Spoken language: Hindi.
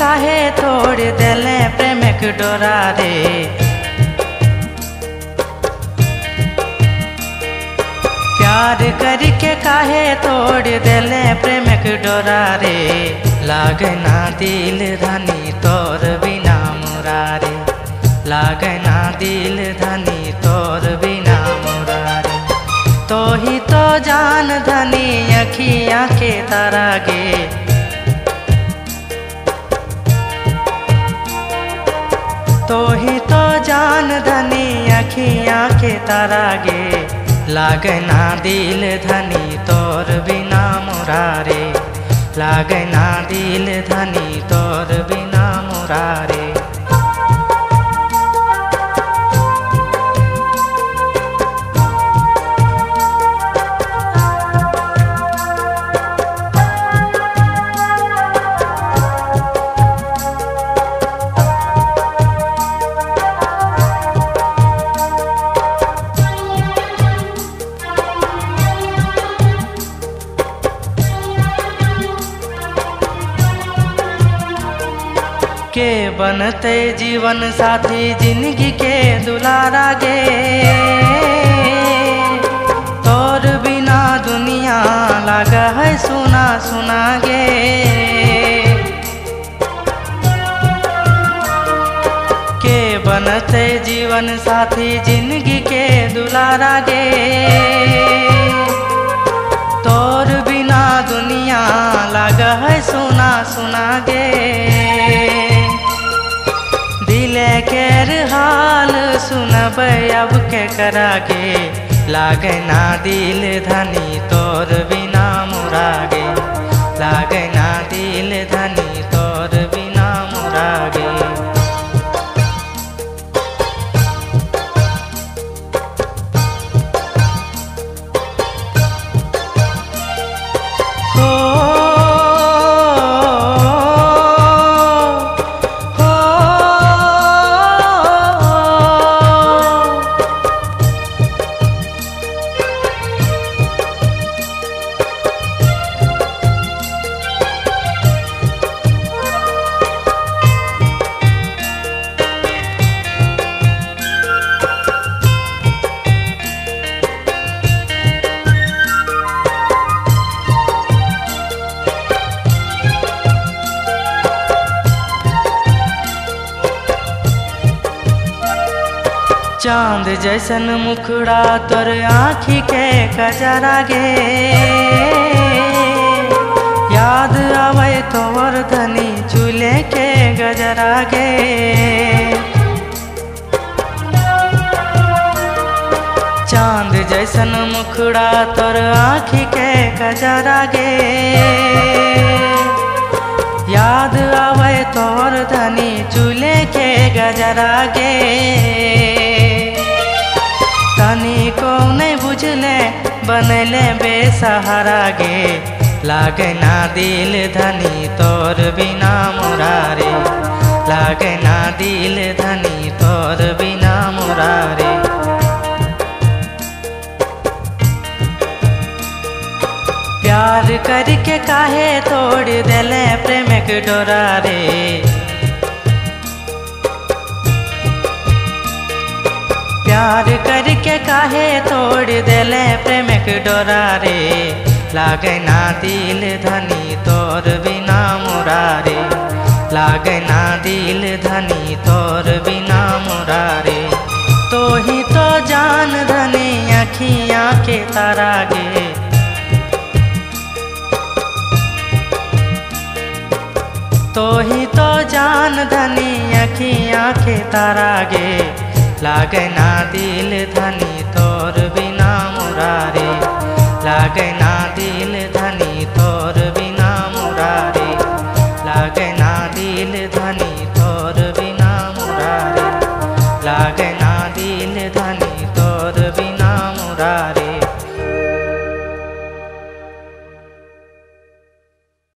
काहे तोड़ देले प्रेमक डोरा रे। प्यार करके काहे तोड़ देले प्रेमक डोरा रे। लागना दिल धनी तोर बिना मुरारे। लागना दिल धनी तोर बिना मुरारे। तो ही तो जान धनी अखियाँ के तारा गे। तो ही तो जान धनी अखियाँ के तारा गे। लागना दिल धनी तोर बिना मुरारे। लागना दिल धनी तोर बिना मुरारे। के बनते जीवन साथी जिंदगी के दुलारा गे। तोर बिना दुनिया लगा है सुना सुना गे। के बनते जीवन साथी जिंदगी के दुलारा गे। तोर बिना दुनिया लगा है सुना सुना गे। केर हाल सुनब अब के करा गे। लागना दिल धनी तोर बिना मुरा गे। लागना दिल धनी तोर बिना मुरा गे। चांद जैसन मुखड़ा तोर आँखी के कजरा गे। याद आवे तोर धनी चूल्हे के गजरा गे। चांद जैसन मुखड़ा तोर आँखी के कजरा गे। याद आवे तोर धनी चूल्हे के गजरा गे। तनी को नहीं बुझले बनले बेसहारा गे। लागना दिल धनी तोर बिना मुरारे। लागना दिल धनी तोर बिना मुरारे। प्यार करके काहे तोड़ देले प्रेमक डोरा रे। प्यार करके काहे तोड़ देले प्रेमक डोरा रे। लागना दिल धनी तोर बिना मुरारे। लागना दिल धनी तोर बिना मुरारे। तो ही तो जान धनी अखियाँ के तारा गे। तो ही तो जान धनी अखियाँ के तारा गे। लागना दिल धनी तोर बिना मुरारे। लागना दिल धनी तोर बिना मुरारे। लागना दिल धनी तोर बिना मुरारे। लागना दिल धनी तोर बिना मुरारे।